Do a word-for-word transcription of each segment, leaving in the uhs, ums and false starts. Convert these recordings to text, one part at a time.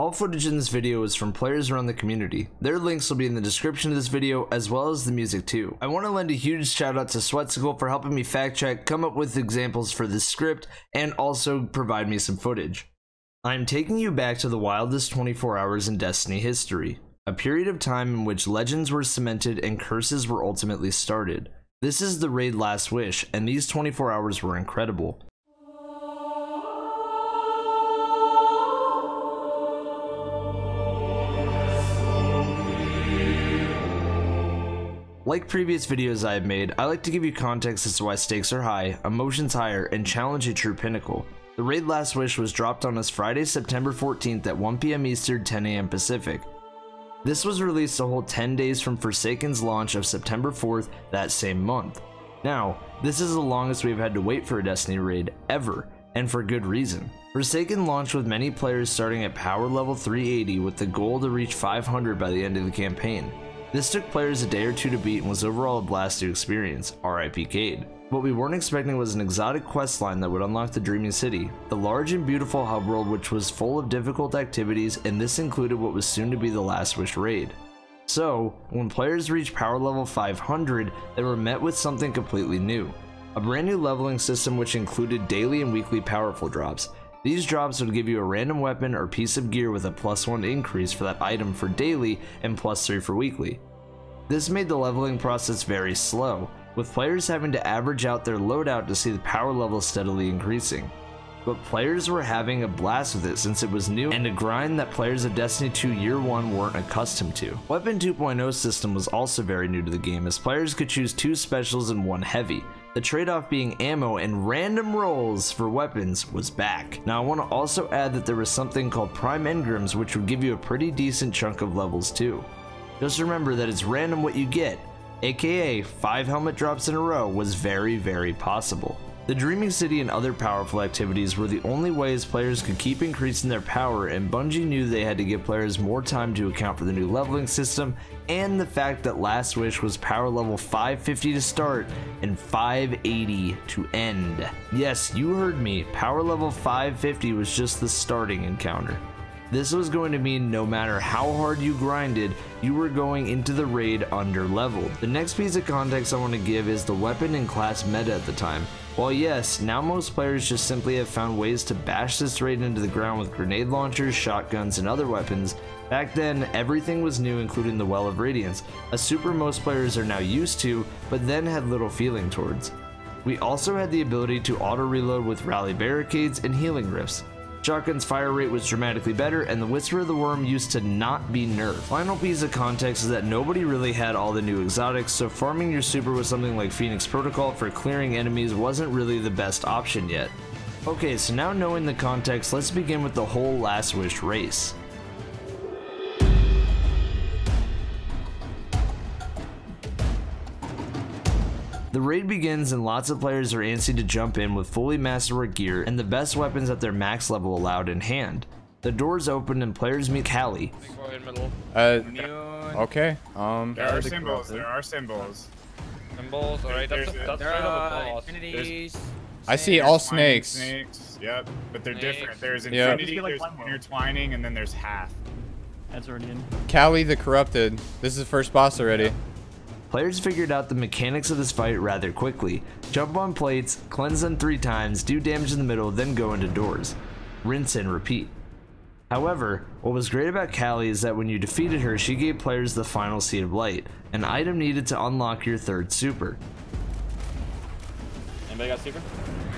All footage in this video is from players around the community. Their links will be in the description of this video, as well as the music too. I want to lend a huge shout out to Sweatcicle for helping me fact check, come up with examples for this script, and also provide me some footage. I am taking you back to the wildest twenty-four hours in Destiny history. A period of time in which legends were cemented and curses were ultimately started. This is the raid Last Wish, and these twenty-four hours were incredible. Like previous videos I have made, I like to give you context as to why stakes are high, emotions higher, and challenge a true pinnacle. The raid Last Wish was dropped on us Friday, September fourteenth at one p m Eastern, ten a m Pacific. This was released a whole ten days from Forsaken's launch of September fourth that same month. Now, this is the longest we've had to wait for a Destiny raid ever, and for good reason. Forsaken launched with many players starting at power level three eighty with the goal to reach five hundred by the end of the campaign. This took players a day or two to beat and was overall a blast to experience, R I P Cade. What we weren't expecting was an exotic questline that would unlock the Dreaming City, the large and beautiful hub world which was full of difficult activities, and this included what was soon to be the Last Wish raid. So, when players reached power level five hundred, they were met with something completely new. A brand new leveling system which included daily and weekly powerful drops. These drops would give you a random weapon or piece of gear with a plus one increase for that item for daily and plus three for weekly. This made the leveling process very slow, with players having to average out their loadout to see the power level steadily increasing. But players were having a blast with it since it was new and a grind that players of Destiny two Year one weren't accustomed to. Weapon two point oh system was also very new to the game, as players could choose two specials and one heavy. The trade-off being ammo and random rolls for weapons was back. Now I want to also add that there was something called Prime Engrams which would give you a pretty decent chunk of levels too. Just remember that it's random what you get, aka five helmet drops in a row was very very possible. The Dreaming City and other powerful activities were the only ways players could keep increasing their power, and Bungie knew they had to give players more time to account for the new leveling system and the fact that Last Wish was power level five fifty to start and five eighty to end. Yes, you heard me, power level five fifty was just the starting encounter. This was going to mean no matter how hard you grinded, you were going into the raid underleveled. The next piece of context I want to give is the weapon and class meta at the time. While yes, now most players just simply have found ways to bash this raid into the ground with grenade launchers, shotguns, and other weapons, back then everything was new, including the Well of Radiance, a super most players are now used to, but then had little feeling towards. We also had the ability to auto-reload with rally barricades and healing rifts. Shotgun's fire rate was dramatically better, and the Whisper of the Worm used to not be nerfed. Final piece of context is that nobody really had all the new exotics, so farming your super with something like Phoenix Protocol for clearing enemies wasn't really the best option yet. Okay, so now knowing the context, let's begin with the whole Last Wish race. The raid begins and lots of players are antsy to jump in with fully masterwork gear and the best weapons at their max level allowed in hand. The doors open and players meet Kali. Uh, okay. Um. There are symbols. There are symbols. Symbols. All right. That's, that's there right are infinities. I see all snakes. Snakes. Yep. But they're snakes. Different. There's infinity. Yep. There's intertwining, and then there's half. That's already in. Kali the Corrupted. This is the first boss already. Yep. Players figured out the mechanics of this fight rather quickly. Jump on plates, cleanse them three times, do damage in the middle, then go into doors. Rinse and repeat. However, what was great about Kali is that when you defeated her, she gave players the final Seed of Light, an item needed to unlock your third super. Anybody got super?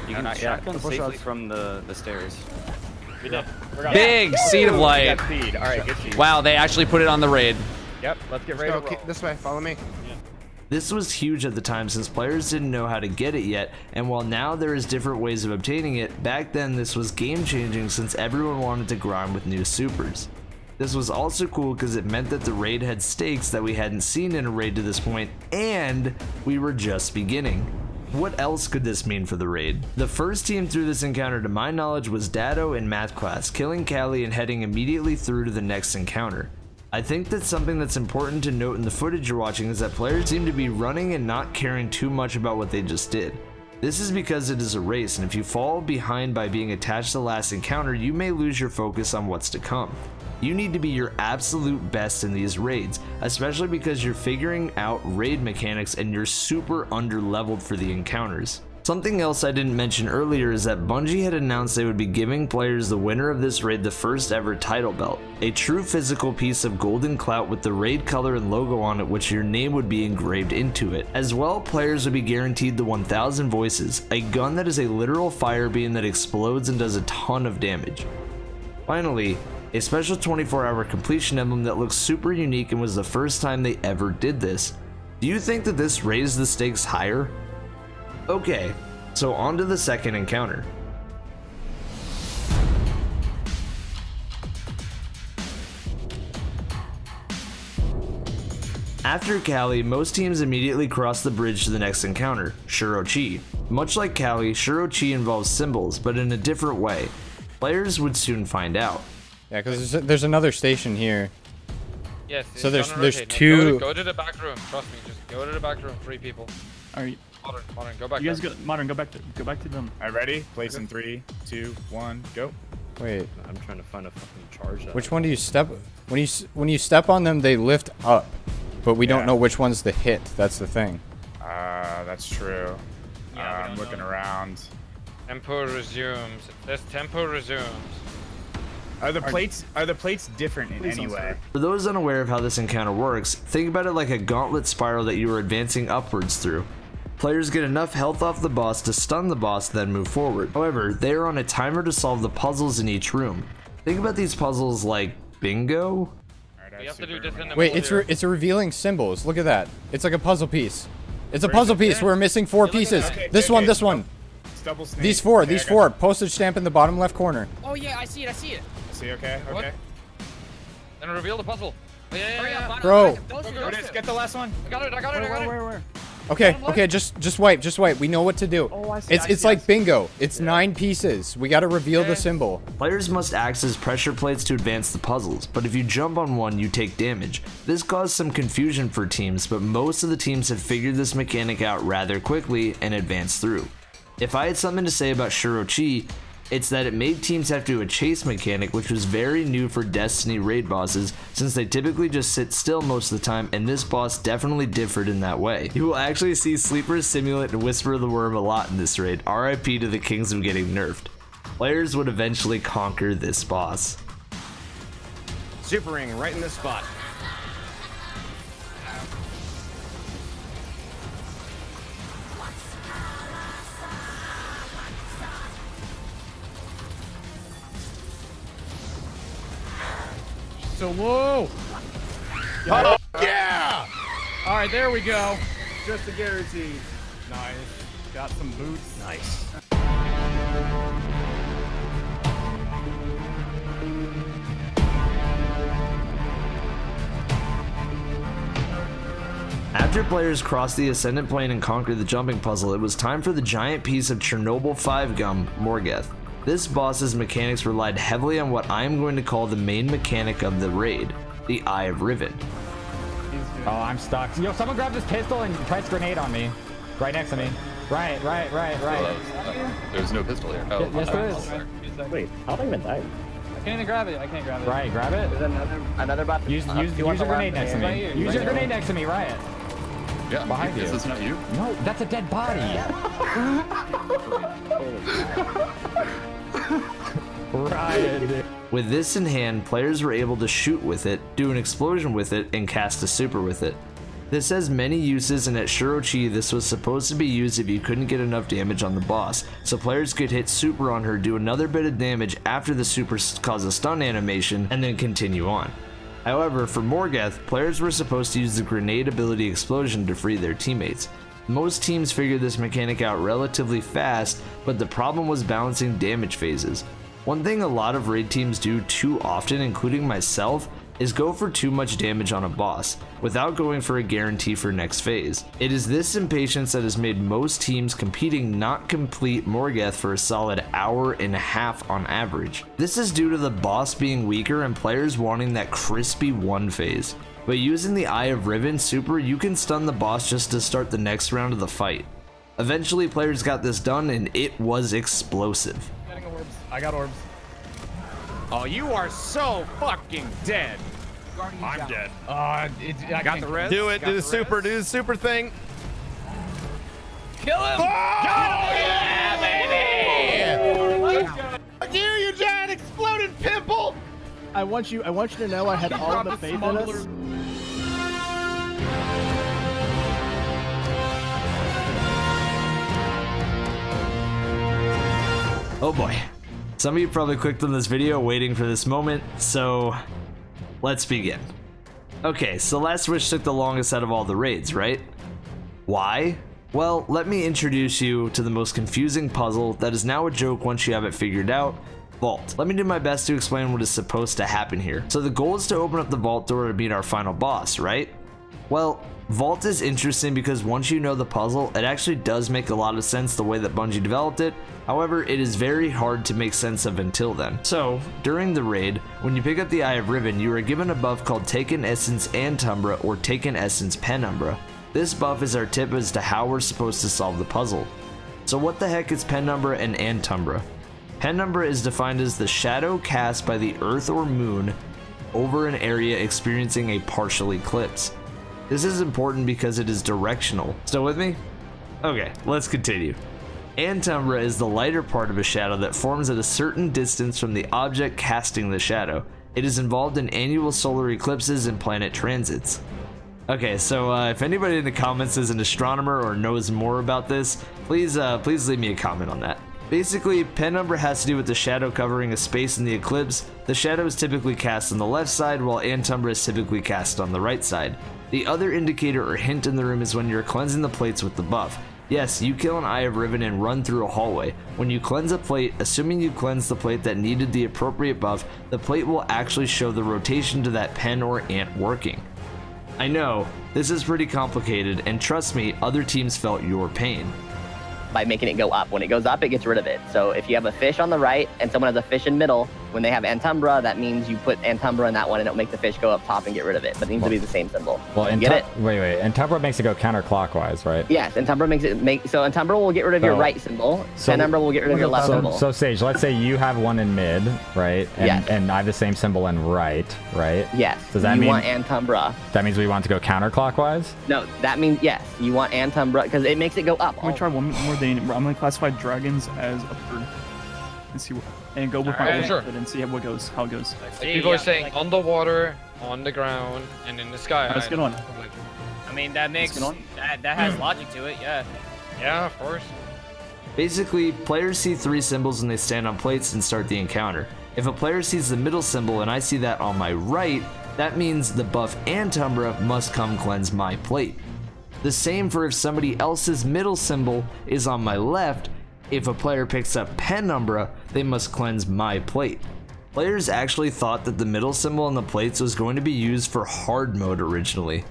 You can shotgun safely from the, the stairs. We did. Big Seed of Light. Seed. All right, good seed. Wow, they actually put it on the raid. Yep, let's get ready to roll. This way, follow me. Yeah. This was huge at the time since players didn't know how to get it yet, and while now there is different ways of obtaining it, back then this was game changing since everyone wanted to grind with new supers. This was also cool because it meant that the raid had stakes that we hadn't seen in a raid to this point, and we were just beginning. What else could this mean for the raid? The first team through this encounter to my knowledge was Datto and Mathclass, killing Kali and heading immediately through to the next encounter. I think that something that's important to note in the footage you're watching is that players seem to be running and not caring too much about what they just did. This is because it is a race, and if you fall behind by being attached to the last encounter, you may lose your focus on what's to come. You need to be your absolute best in these raids, especially because you're figuring out raid mechanics and you're super under-leveled for the encounters. Something else I didn't mention earlier is that Bungie had announced they would be giving players the winner of this raid the first ever title belt, a true physical piece of golden clout with the raid color and logo on it, which your name would be engraved into it. As well, players would be guaranteed the one thousand Voices, a gun that is a literal fire beam that explodes and does a ton of damage. Finally, a special twenty-four hour completion emblem that looks super unique and was the first time they ever did this. Do you think that this raised the stakes higher? Okay, so on to the second encounter. After Kali, most teams immediately cross the bridge to the next encounter, Shuro Chi. Much like Kali, Shuro Chi involves symbols, but in a different way. Players would soon find out. Yeah, because there's, there's another station here. Yes. So there's there's rotate. two. No, go, to, go to the back room. Trust me, just go to the back room. Three people. Are you? Modern, modern, go back. You guys go, modern, go back to, go back to them. All right, ready? Place okay. in three, two, one, go. Wait. I'm trying to find a fucking charge. Which out. one do you step? When you when you step on them, they lift up, but we yeah. don't know which one's the hit. That's the thing. Ah, uh, that's true. Yeah, uh, I'm looking know. around. Tempo resumes. This tempo resumes. Are the plates are the plates different in any way? For those unaware of how this encounter works, think about it like a gauntlet spiral that you are advancing upwards through. Players get enough health off the boss to stun the boss, then move forward. However, they are on a timer to solve the puzzles in each room. Think about these puzzles like bingo. We have to do this in the Wait, it's re it's revealing symbols. Look at that. It's like a puzzle piece. It's a puzzle piece. We're missing four pieces. This one, this one. These four, these four. Postage stamp in the bottom left corner. Oh yeah, I see it. I see it. I see. Okay. Okay. Then reveal the puzzle. Yeah, yeah, yeah. Bro. Get the last one. I got it. I got it. Where? Where? Where? Okay, okay, just just wipe, just wipe. We know what to do. Oh, I see, it's I it's see, like bingo. It's yeah. nine pieces. We gotta reveal okay. the symbol. Players must access pressure plates to advance the puzzles, but if you jump on one, you take damage. This caused some confusion for teams, but most of the teams had figured this mechanic out rather quickly and advanced through. If I had something to say about Shuro Chi, it's that it made teams have to do a chase mechanic, which was very new for Destiny raid bosses, since they typically just sit still most of the time, and this boss definitely differed in that way. You will actually see Sleeper Simulant and Whisper of the Worm a lot in this raid, R I P to the kings of getting nerfed. Players would eventually conquer this boss. Super Ring right in the spot. So whoa! Oh, yeah! All right, there we go. Just a guarantee. Nice. Got some boots. Nice. After players crossed the Ascendant Plane and conquered the jumping puzzle, it was time for the giant piece of Chernobyl five gum, Morgeth. This boss's mechanics relied heavily on what I am going to call the main mechanic of the raid, the Eye of Riven. Oh, I'm stuck. Yo, someone grabbed this pistol and tried to grenade on me. Right next to me. Right, right, right, right. Uh, there's no pistol here. Oh, yes, there is. Wait, I don't even die. I can't even grab it. I can't grab it. Right, grab it. There's another, another bot. Use, uh, use, use your grenade next to me. Use right your grenade next to me, Riot. Yeah, behind you. Is this not you? No, that's a dead body. Riot. With this in hand, players were able to shoot with it, do an explosion with it, and cast a super with it. This has many uses, and at Shuro Chi, this was supposed to be used if you couldn't get enough damage on the boss, so players could hit super on her, do another bit of damage after the super causes a stun animation, and then continue on. However, for Morgeth, players were supposed to use the grenade ability explosion to free their teammates. Most teams figured this mechanic out relatively fast, but the problem was balancing damage phases. One thing a lot of raid teams do too often, including myself, is go for too much damage on a boss, without going for a guarantee for next phase. It is this impatience that has made most teams competing not complete Morgeth for a solid hour and a half on average. This is due to the boss being weaker and players wanting that crispy one phase. But using the Eye of Riven super, you can stun the boss just to start the next round of the fight. Eventually players got this done and it was explosive. I got orbs. Oh, you are so fucking dead. Guardian I'm down. dead. Uh, it, I got the res. Do it. Do the super. Res. Do the super thing. Kill him. Oh, got him. Yeah, baby. Let's go. Fuck you, you giant exploded pimple. I want you. I want you to know I had all the faith in us. Oh boy. Some of you probably clicked on this video waiting for this moment, so let's begin. Okay, so Last Wish took the longest out of all the raids, right? Why? Well, let me introduce you to the most confusing puzzle that is now a joke once you have it figured out, Vault. Let me do my best to explain what is supposed to happen here. So the goal is to open up the vault door to beat our final boss, right? Well, Vault is interesting because once you know the puzzle, it actually does make a lot of sense the way that Bungie developed it. However, it is very hard to make sense of until then. So, during the raid, when you pick up the Eye of Riven, you are given a buff called Taken Essence Antumbra or Taken Essence Penumbra. This buff is our tip as to how we're supposed to solve the puzzle. So what the heck is Penumbra and Antumbra? Penumbra is defined as the shadow cast by the Earth or Moon over an area experiencing a partial eclipse. This is important because it is directional. Still with me? Okay, let's continue. Antumbra is the lighter part of a shadow that forms at a certain distance from the object casting the shadow. It is involved in annual solar eclipses and planet transits. Okay, so uh, if anybody in the comments is an astronomer or knows more about this, please, uh, please leave me a comment on that. Basically, Penumbra has to do with the shadow covering a space in the eclipse. The shadow is typically cast on the left side, while Antumbra is typically cast on the right side. The other indicator or hint in the room is when you're cleansing the plates with the buff. Yes, you kill an Eye of Riven and run through a hallway. When you cleanse a plate, assuming you cleanse the plate that needed the appropriate buff, the plate will actually show the rotation to that pen or ant working. I know, this is pretty complicated, and trust me, other teams felt your pain. By making it go up. When it goes up, it gets rid of it. So if you have a fish on the right and someone has a fish in middle, when they have Antumbra, that means you put Antumbra in that one and it'll make the fish go up top and get rid of it. But it needs well, to be the same symbol. Well, Antum get it? Wait, wait. Antumbra makes it go counterclockwise, right? Yes, Antumbra makes it make so Antumbra will get rid of so, your right symbol. So, Penumbra will get rid of your left so, symbol. So Sage, let's say you have one in mid, right? And, yes. And I have the same symbol in right, right? Yes. Does that you mean want Antumbra? That means we want to go counterclockwise? No, that means yes. You want Antumbra because it makes it go up. Let me oh. try one more thing. I'm gonna classify dragons as a bird. And see what, and go with all my right. sure. and see how it goes. How it goes. Like people yeah, are saying like, on the water, on the ground, and in the sky. Let's get on. I mean, that makes that, that has logic to it. Yeah. Yeah, of course. Basically, players see three symbols when they stand on plates and start the encounter. If a player sees the middle symbol and I see that on my right, that means the buff Antumbra must come cleanse my plate. The same for if somebody else's middle symbol is on my left. If a player picks up Penumbra, they must cleanse my plate. Players actually thought that the middle symbol on the plates was going to be used for hard mode originally.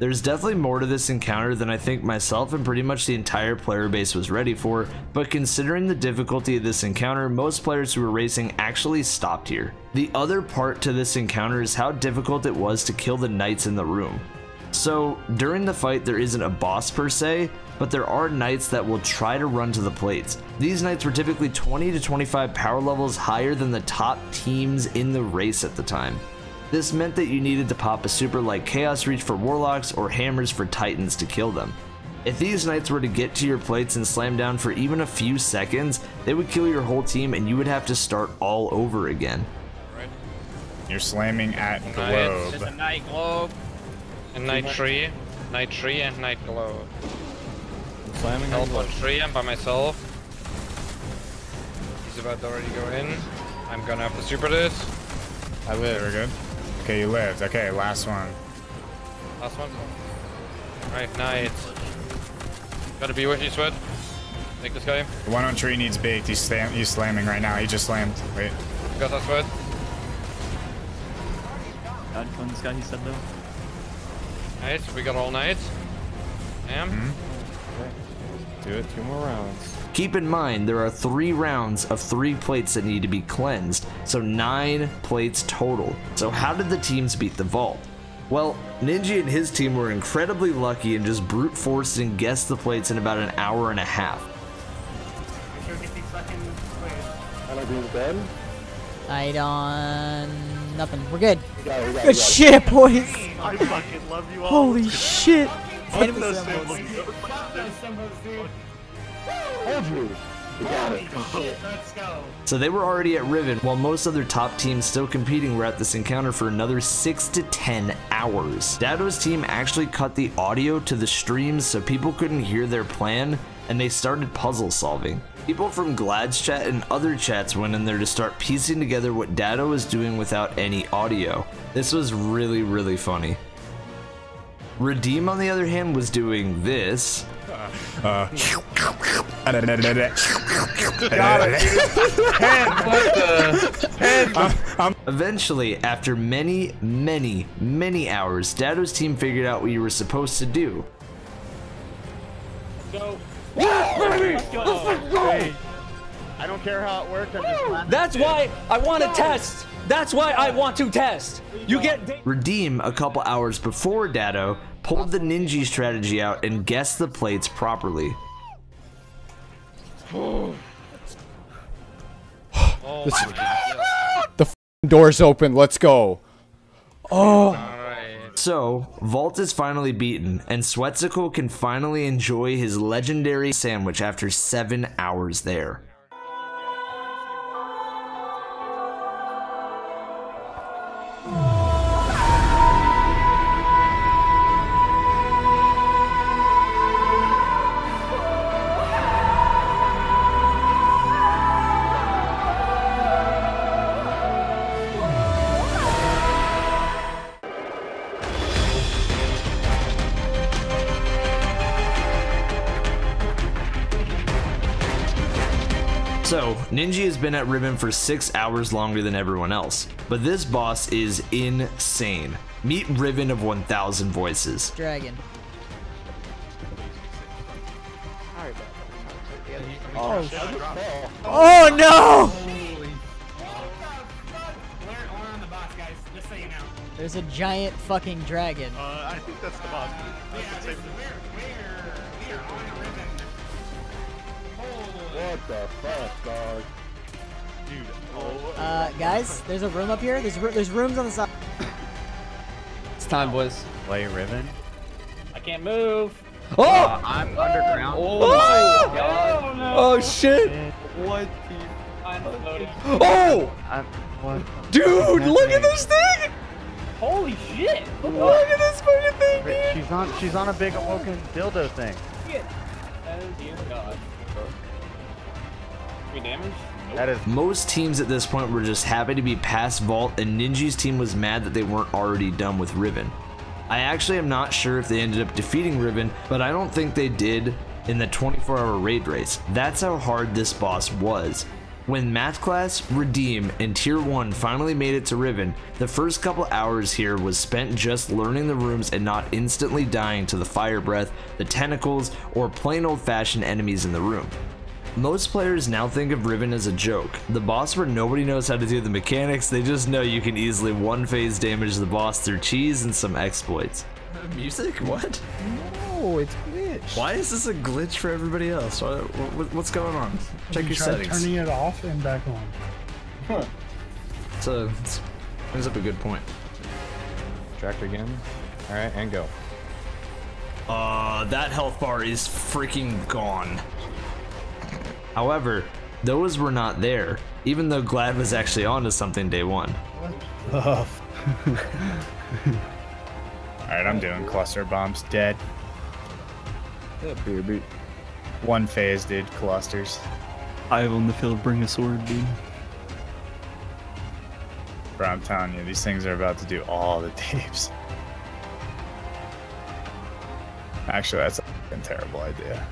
There's definitely more to this encounter than I think myself and pretty much the entire player base was ready for, but considering the difficulty of this encounter, most players who were racing actually stopped here. The other part to this encounter is how difficult it was to kill the knights in the room. So, during the fight there isn't a boss per se, but there are knights that will try to run to the plates. These knights were typically twenty to twenty-five power levels higher than the top teams in the race at the time. This meant that you needed to pop a super like Chaos Reach for Warlocks or Hammers for Titans to kill them. If these knights were to get to your plates and slam down for even a few seconds, they would kill your whole team and you would have to start all over again. You're slamming at globe. Just a night globe. And night tree, night tree, and night glow. Slamming help on tree, I'm by myself. He's about to already go in. I'm gonna have to super this. I live. We're good. Okay, you lived. Okay, last one. Last one? Alright, night. Gotta be with you, Sweat. Take this guy. The one on tree needs baked. He's, slam he's slamming right now. He just slammed. Wait. You got that, Sweat? God, killing this guy, he said though. Nice, we got all nights. Damn. Mm-hmm. Do it two more rounds. Keep in mind, there are three rounds of three plates that need to be cleansed, so nine plates total. So how did the teams beat the vault? Well, Ninji and his team were incredibly lucky and just brute forced and guessed the plates in about an hour and a half. I don't agree with Ben. Idon. Nothing. We're good. We got it, we got it, good shit, boys. I fucking love you all. Holy shit. Fuck those symbols. Fuck those symbols, dude. Hold you. We got it. Shit, let's go. So they were already at Riven, while most other top teams still competing were at this encounter for another six to ten hours. Datto's team actually cut the audio to the streams so people couldn't hear their plan, and they started puzzle solving. People from Glad's chat and other chats went in there to start piecing together what Datto was doing without any audio. This was really, really funny. Redeem, on the other hand, was doing this. Uh, Eventually, after many, many, many hours, Datto's team figured out what you were supposed to do. So, I don't care how it worked. I'm just That's why I want to test. That's why I want to test. You get Redeem a couple hours before Datto pulled the Ninji strategy out and guessed the plates properly. Oh. This, the f***ing door's open. Let's go. Oh. Right. So Vault is finally beaten, and Sweatcicle can finally enjoy his legendary sandwich after seven hours there. So, Ninji has been at Riven for six hours longer than everyone else, but this boss is insane. Meet Riven of one thousand voices. Dragon. Oh, oh, oh no! Holy. We're on the boss, guys, just so you know. There's a giant fucking dragon. Uh, I think that's the boss. That's yeah, we're, we're, we're on Riven. What the fuck, dog? Dude, oh. Uh, guys, there's a room up here. There's there's rooms on the side. It's time, boys. Play Riven. I can't move. Oh! Uh, I'm oh! underground. Oh, oh! My God. Oh, no. Oh shit! What? The... I'm oh! I'm... What? Dude, I'm look at this thing! Holy shit! What? Look at this fucking thing, dude. She's on she's on a big fucking dildo thing. Shit. That is dear God. Damage? Nope. That is most teams at this point were just happy to be past Vault, and Ninji's team was mad that they weren't already done with Riven. I actually am not sure if they ended up defeating Riven, but I don't think they did in the twenty-four hour raid race. That's how hard this boss was. When Mathclass, Redeem, and Tier one finally made it to Riven, the first couple hours here was spent just learning the rooms and not instantly dying to the fire breath, the tentacles, or plain old-fashioned enemies in the room. Most players now think of Riven as a joke, the boss where nobody knows how to do the mechanics, they just know you can easily one-phase damage the boss through cheese and some exploits. Uh, music? What? No, it's glitch. Why is this a glitch for everybody else? Why, what, what's going on? Check you your settings. Turning it off and back on. Huh. So, it brings up a good point. Tracked again. Alright, and go. Uh, that health bar is freaking gone. However, those were not there, even though Glad was actually onto something day one. Oh. Alright, I'm doing Cluster Bombs, dead. Yeah, one phase, dude, clusters. I will in the field bring a sword, dude. Bro, I'm telling you, these things are about to do all the tapes. Actually, that's a fucking terrible idea.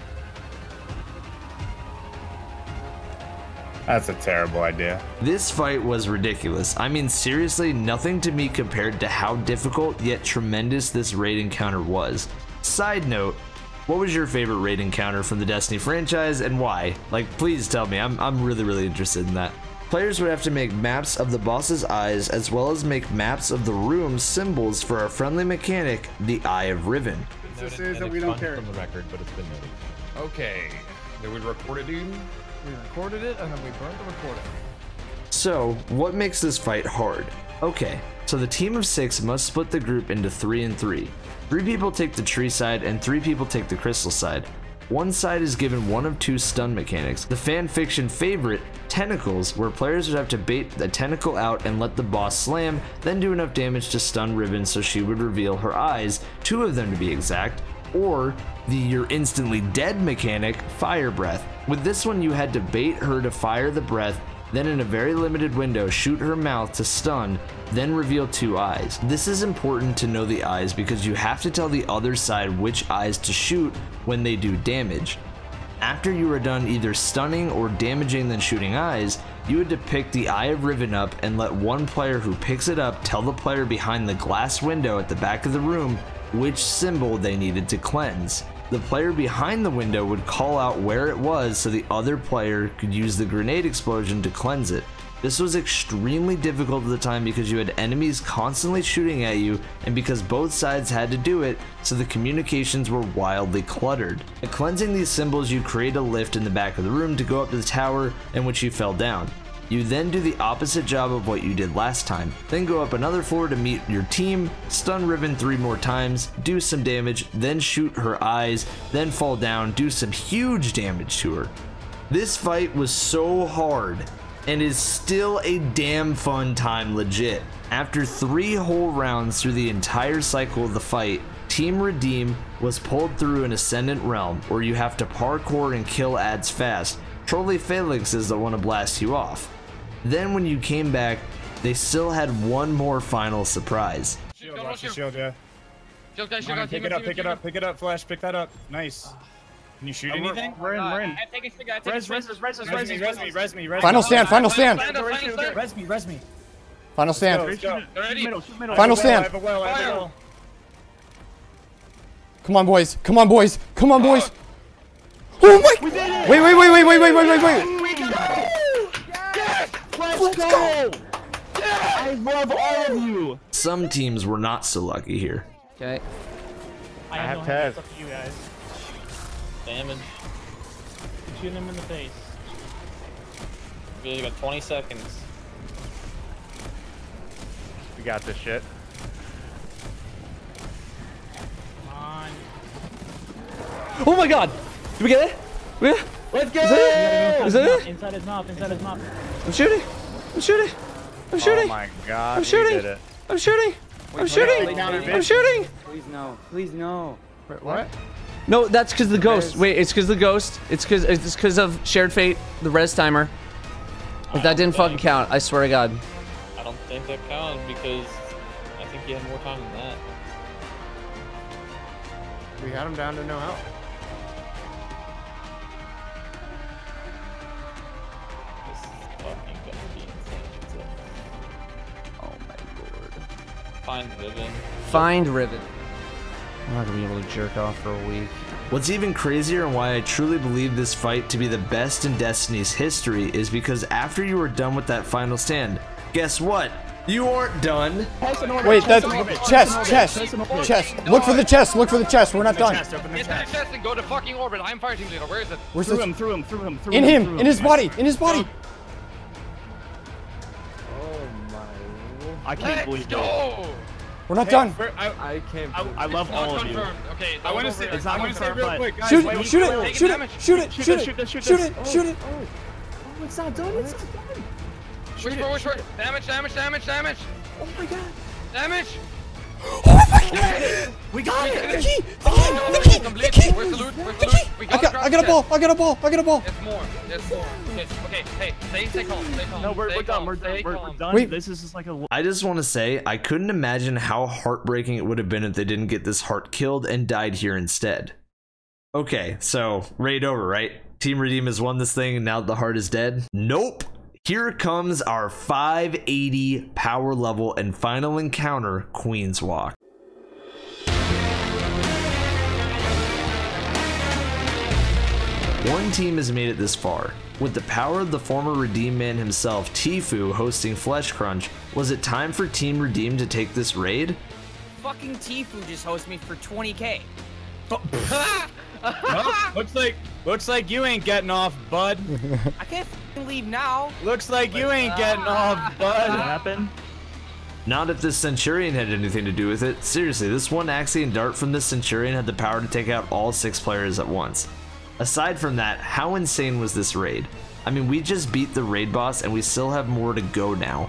That's a terrible idea. This fight was ridiculous. I mean, seriously, nothing to me compared to how difficult yet tremendous this raid encounter was. Side note, what was your favorite raid encounter from the Destiny franchise and why? Like, please tell me. I'm, I'm really, really interested in that. Players would have to make maps of the boss's eyes as well as make maps of the room's symbols for our friendly mechanic, the Eye of Riven. This is that we don't care. From the record, but it's been noted. Okay, did we record it, dude? We recorded it, and then we burned the recording. So, what makes this fight hard? Okay, so the team of six must split the group into three and three. Three people take the tree side and three people take the crystal side. One side is given one of two stun mechanics, the fan fiction favorite, Tentacles, where players would have to bait the tentacle out and let the boss slam, then do enough damage to stun Riven so she would reveal her eyes, two of them to be exact, or the you're instantly dead mechanic, Fire Breath. With this one you had to bait her to fire the breath, then in a very limited window shoot her mouth to stun, then reveal two eyes. This is important to know the eyes because you have to tell the other side which eyes to shoot when they do damage. After you are done either stunning or damaging than shooting eyes, you would depict the Eye of Riven up and let one player who picks it up tell the player behind the glass window at the back of the room which symbol they needed to cleanse. The player behind the window would call out where it was so the other player could use the grenade explosion to cleanse it. This was extremely difficult at the time because you had enemies constantly shooting at you and because both sides had to do it, so the communications were wildly cluttered. By cleansing these symbols, you create a lift in the back of the room to go up to the tower in which you fell down. You then do the opposite job of what you did last time, then go up another floor to meet your team, stun Riven three more times, do some damage, then shoot her eyes, then fall down, do some huge damage to her. This fight was so hard and is still a damn fun time, legit. After three whole rounds through the entire cycle of the fight, Team Redeem was pulled through an Ascendant Realm where you have to parkour and kill ads fast, trolley phalanxes that want to blast you off. Then when you came back, they still had one more final surprise. Shield, watch the shield, yeah. Shield guy, shield guy, pick it up, pick it up, pick it up, Flash, pick that up. Nice. Can you shoot anything? We're in, we're in. Res, res, res, res, res, res, res. Final stand, final stand. Res me, res me. Final stand. Final stand. Come on, boys. Come on, boys. Come on, boys. Oh my! Wait, wait, wait, wait, wait, wait, wait, wait, wait. Let's go! I love all of you. Some teams were not so lucky here. Okay. I have to have you guys. Damage. Shoot him in the face. We got twenty seconds. We got this shit. Come on. Oh my god! Did we get it? We got it? Let's go! Is that it? Is that it? Inside his mouth, inside his mouth. I'm shooting! I'm shooting! I'm shooting! Oh my god, I'm shooting! Did it. I'm shooting! Wait, I'm shooting! Please, I'm please, shooting! Please no, please no. Wait, what? No, that's because the ghost. Wait, it's because the ghost. It's because it's because of Shared Fate, the res timer. But that didn't fucking count. I swear to God. I don't think that counted because I think he had more time than that. We had him down to no out. This is fucking gonna be insane. Oh my lord. Find Riven. Find Riven. I'm not gonna be able to jerk off for a week. What's even crazier and why I truly believe this fight to be the best in Destiny's history is because after you were done with that final stand, guess what? You aren't done. Wait, that's chest, chest, chest, chest. Look for the chest, look for the chest. We're not done. Get that chest and go to fucking orbit. I'm fire team leader. Where is it? Where's through him, through him, through him, through him. In him, in his body, in his body. Oh my. I can't believe it. We're not hey, done. We're, I, I can't. I, I love all of you. Okay, I want to say it's not confirmed. Real quick, guys, shoot, wait, shoot, it, shoot, it, shoot it! Shoot it! Shoot it! Shoot it! Shoot it! Oh, shoot it! Oh, oh, it's not done. It's not done. Which for which for? Damage! Damage! Damage! Damage! Oh my god! Damage! Oh my god! We got it! The key! The key! The key! The key! Where's the loot? Where's the loot? I got! I got a ball! I got a ball! I got a ball! There's more! There's more! Okay, hey, stay, stay calm, stay calm. No, we're done. We're done. We're done. This is just like a. I just want to say I couldn't imagine how heartbreaking it would have been if they didn't get this heart killed and died here instead. Okay, so raid over, right? Team Redeem has won this thing, and now the heart is dead. Nope. Here comes our five eighty power level and final encounter, Queenswalk. One team has made it this far. With the power of the former Redeem man himself, Tfue, hosting Flesh Crunch, was it time for Team Redeem to take this raid? Fucking Tfue just hosted me for twenty K. Oh, looks like Looks like you ain't getting off, bud. I can't leave now. Looks like you ain't getting off, bud. What happened? Not if this Centurion had anything to do with it. Seriously, this one Axiom Dart from this Centurion had the power to take out all six players at once. Aside from that, how insane was this raid? I mean, we just beat the raid boss and we still have more to go now.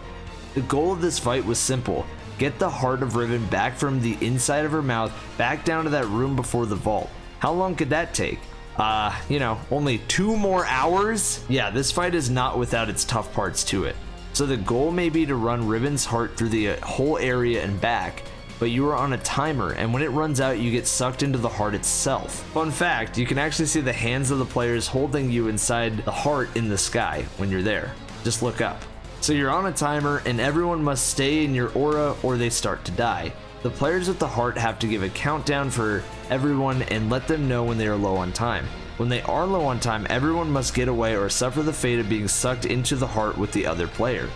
The goal of this fight was simple. Get the heart of Riven back from the inside of her mouth back down to that room before the vault. How long could that take? Uh, you know, only two more hours? Yeah, this fight is not without its tough parts to it. So the goal may be to run Riven's heart through the whole area and back, but you are on a timer, and when it runs out, you get sucked into the heart itself. Fun fact, you can actually see the hands of the players holding you inside the heart in the sky when you're there. Just look up. So you're on a timer, and everyone must stay in your aura or they start to die. The players with the heart have to give a countdown for everyone and let them know when they are low on time. When they are low on time, everyone must get away or suffer the fate of being sucked into the heart with the other player.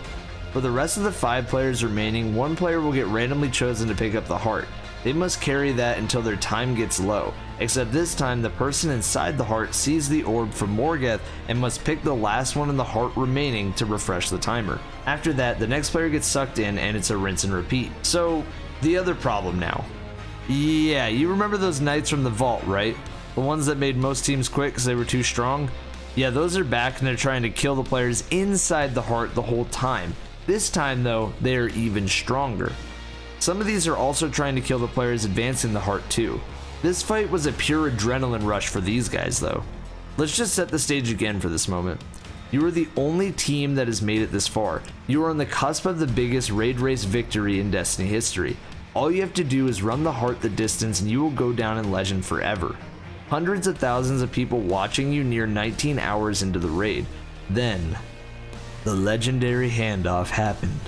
For the rest of the five players remaining, one player will get randomly chosen to pick up the heart. They must carry that until their time gets low, except this time the person inside the heart sees the orb from Morgeth and must pick the last one in the heart remaining to refresh the timer. After that, the next player gets sucked in and it's a rinse and repeat. So, the other problem now. Yeah, you remember those knights from the vault, right? The ones that made most teams quit because they were too strong? Yeah, those are back and they're trying to kill the players inside the heart the whole time. This time though, they are even stronger. Some of these are also trying to kill the players advancing the heart too. This fight was a pure adrenaline rush for these guys though. Let's just set the stage again for this moment. You are the only team that has made it this far. You are on the cusp of the biggest raid race victory in Destiny history. All you have to do is run the heart the distance and you will go down in legend forever. Hundreds of thousands of people watching you near nineteen hours into the raid. Then, the legendary handoff happened,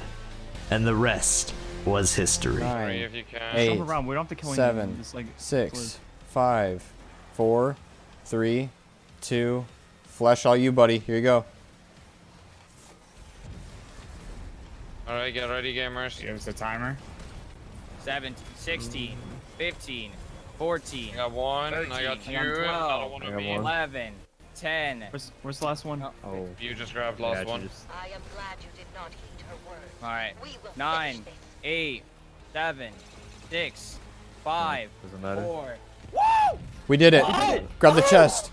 and the rest was history. Nine, eight, seven, six, five, four, three, two, flesh all you, buddy. Here you go. All right, get ready, gamers. Here's the timer. seventeen, sixteen, fifteen, fourteen. I got one, thirteen, I got two, I got twelve, I don't want to be. eleven, ten. Where's, where's the last one? Oh. You just grabbed last yeah, one. Just... I am glad you did not heed her words. All right. nine, eight, seven, six, five, Doesn't matter. four. Woo! We did it. Oh! Grab the chest.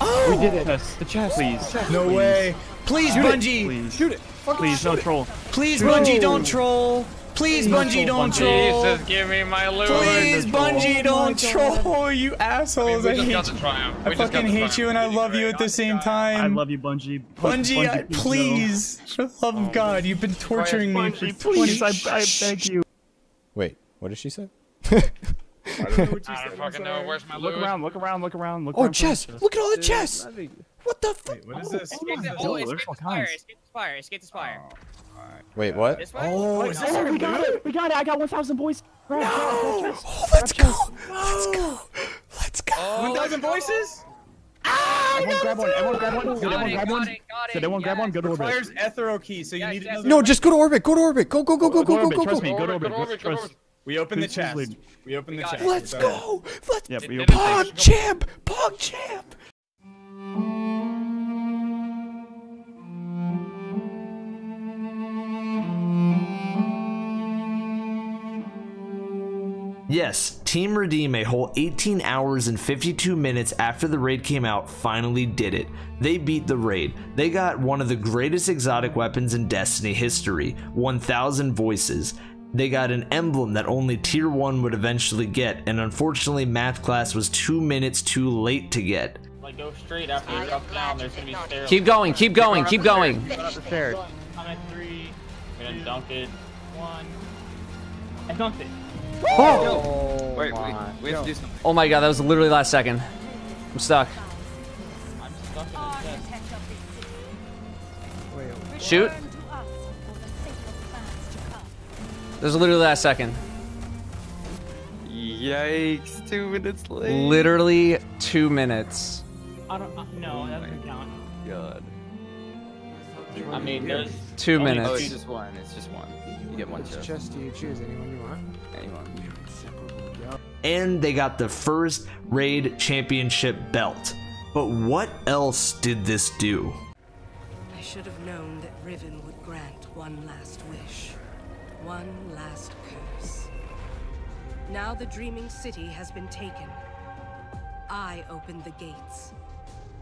Oh! We did it. The chest. Please. No Please. way. Please, Shoot Bungie. It. Please. Shoot it. Fuck Please, Shoot don't it. troll. Please, no. Bungie, don't troll. Please, Bungie, don't troll. Jesus, give me my loot. Please, Bungie, don't troll, you assholes. I hate you. I fucking hate you and I love you at the same time. I love you, Bungie. Bungie, please, for the love of God, you've been torturing me for twenty years. I beg you. Wait, what did she say? I don't know what you said. I don't fucking know. Where's my loot? Look around, look around, look around, look around. Oh, chests! Look at all the chests! What the fuck? What is this? Oh, escape the fire, escape the fire, escape the fire. Wait, what? Oh, is this oh we got it! We got it! I got one thousand voices! No! Oh, let's go! Let's go! Let's go! Oh, one thousand voices? Ah! Everyone grab one! Everyone grab one! Did everyone grab one? Did everyone grab one? Go to orbit. Requires Ethero key, so you need another. No, just go to orbit! Go to orbit! Go, go, go, go, go, go, go! Trust me, go to orbit. Trust. We open the chest. We open the chest. Let's go! Let's go! Pog champ! Pog champ! Yes, Team Redeem, a whole eighteen hours and fifty-two minutes after the raid came out, finally did it. They beat the raid. They got one of the greatest exotic weapons in Destiny history, one thousand voices. They got an emblem that only tier one would eventually get, and unfortunately Mathclass was two minutes too late to get. Like, go straight after you drop down, there's gonna be stairs. Keep going, keep going, keep going. Keep going. I'm at three. We're gonna dunk it. One. I dunked it. Oh! Oh, wait, wait, we have to do something. Oh my god, that was literally last second. I'm stuck. I'm stuck in the chest. Shoot. That was literally last second. Yikes, two minutes late. Literally two minutes. I don't uh, no, that doesn't count. God. I mean, there's two minutes. Oh, it's just one. It's just one. You get one chest. Just you choose anyone you want. And they got the first raid championship belt. But what else did this do? I should have known that Riven would grant one last wish, one last curse. Now the Dreaming City has been taken. I opened the gates.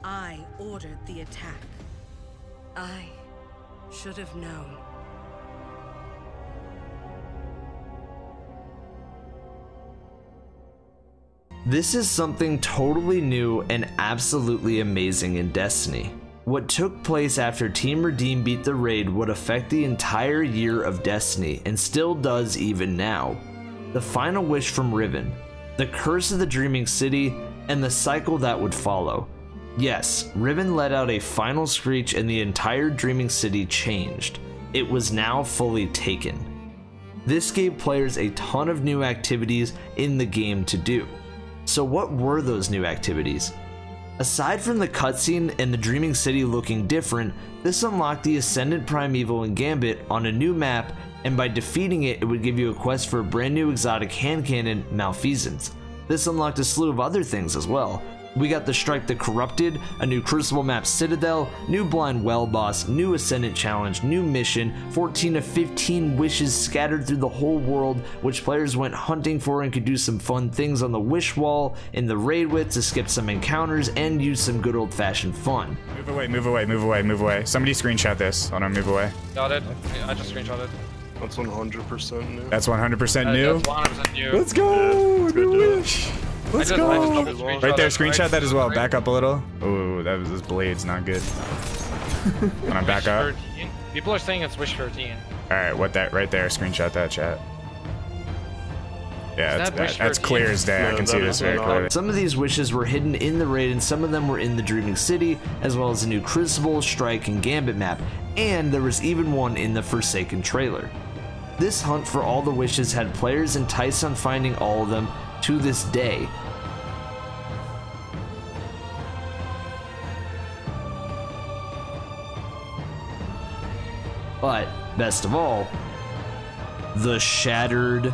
I ordered the attack. I should have known. This is something totally new and absolutely amazing in Destiny. What took place after Team Redeem beat the raid would affect the entire year of Destiny and still does even now. The final wish from Riven, the curse of the Dreaming City, and the cycle that would follow. Yes, Riven let out a final screech and the entire Dreaming City changed. It was now fully taken. This gave players a ton of new activities in the game to do. So what were those new activities? Aside from the cutscene and the Dreaming City looking different, this unlocked the Ascendant Primeval and Gambit on a new map, and by defeating it, it would give you a quest for a brand new exotic hand cannon, Malfeasance. This unlocked a slew of other things as well. We got the Strike the Corrupted, a new Crucible map Citadel, new Blind Well boss, new Ascendant challenge, new mission, fourteen to fifteen wishes scattered through the whole world, which players went hunting for and could do some fun things on the wish wall in the raid with to skip some encounters and use some good old fashioned fun. Move away, move away, move away, move away. Somebody screenshot this. Hold on, move away. Got it. I just screenshotted. That's one hundred percent new. That's one hundred percent new? That's one hundred percent new. Let's go! Yeah, let's go do it. Let's just, go! The right there, screenshot right, that as well. Back up a little. Oh, that was this blade's not good. When I back up. thirteen. People are saying it's Wish thirteen. All right, what that right there? Screenshot that, chat. Yeah, that that, that's clear as day. No, I can see this very clearly. Some of these wishes were hidden in the raid, and some of them were in the Dreaming City, as well as the new Crucible, Strike, and Gambit map. And there was even one in the Forsaken trailer. This hunt for all the wishes had players enticed on finding all of them. To this day. But best of all, the Shattered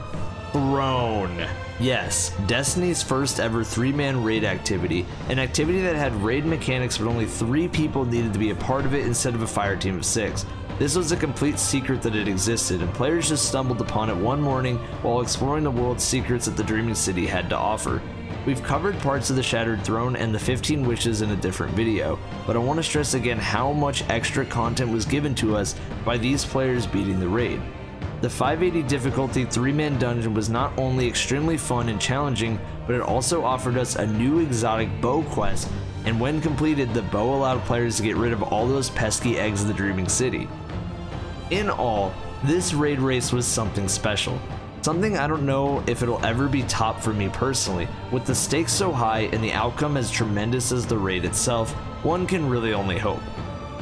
Throne. Yes, Destiny's first ever three-man raid activity, an activity that had raid mechanics but only three people needed to be a part of it instead of a fire team of six. This was a complete secret that it existed, and players just stumbled upon it one morning while exploring the world's secrets that the Dreaming City had to offer. We've covered parts of the Shattered Throne and the fifteen Wishes in a different video, but I want to stress again how much extra content was given to us by these players beating the raid. The five eighty difficulty three-man dungeon was not only extremely fun and challenging, but it also offered us a new exotic bow quest, and when completed, the bow allowed players to get rid of all those pesky eggs of the Dreaming City. In all, this raid race was something special. Something I don't know if it'll ever be topped for me personally. With the stakes so high and the outcome as tremendous as the raid itself, one can really only hope.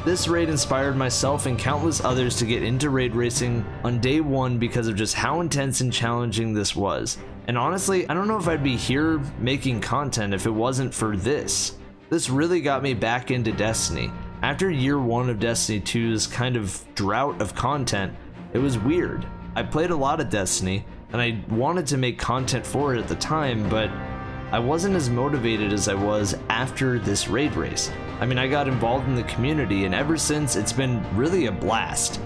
This raid inspired myself and countless others to get into raid racing on day one because of just how intense and challenging this was. And honestly, I don't know if I'd be here making content if it wasn't for this. This really got me back into Destiny. After year one of Destiny two's kind of drought of content, it was weird. I played a lot of Destiny, and I wanted to make content for it at the time, but I wasn't as motivated as I was after this raid race. I mean, I got involved in the community, and ever since, it's been really a blast.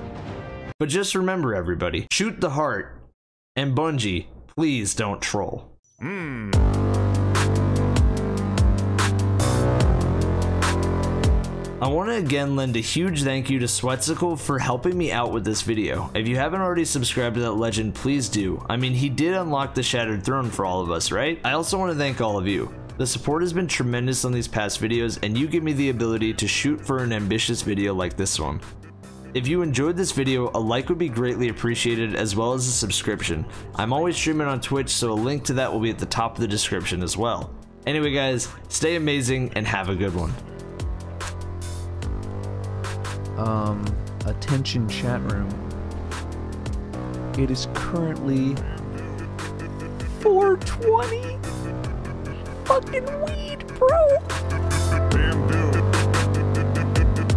But just remember, everybody, shoot the heart, and Bungie, please don't troll. Mm. I want to again lend a huge thank you to Sweatcicle for helping me out with this video. If you haven't already subscribed to that legend, please do. I mean, he did unlock the Shattered Throne for all of us, right? I also want to thank all of you. The support has been tremendous on these past videos, and you give me the ability to shoot for an ambitious video like this one. If you enjoyed this video, a like would be greatly appreciated, as well as a subscription. I'm always streaming on Twitch, so a link to that will be at the top of the description as well. Anyway guys, stay amazing and have a good one. Um, attention chat room. It is currently four twenty. Fucking weed, bro.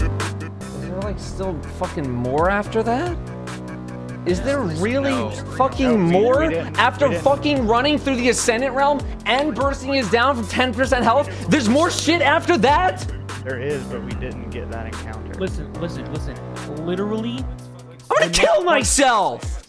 Is there like still fucking more after that? Is there really no, fucking no, we, more we after fucking running through the Ascendant Realm and bursting his down from ten percent health? There's more shit after that? There is, but we didn't get that encounter. Listen, listen, listen. Literally, I'm gonna kill myself!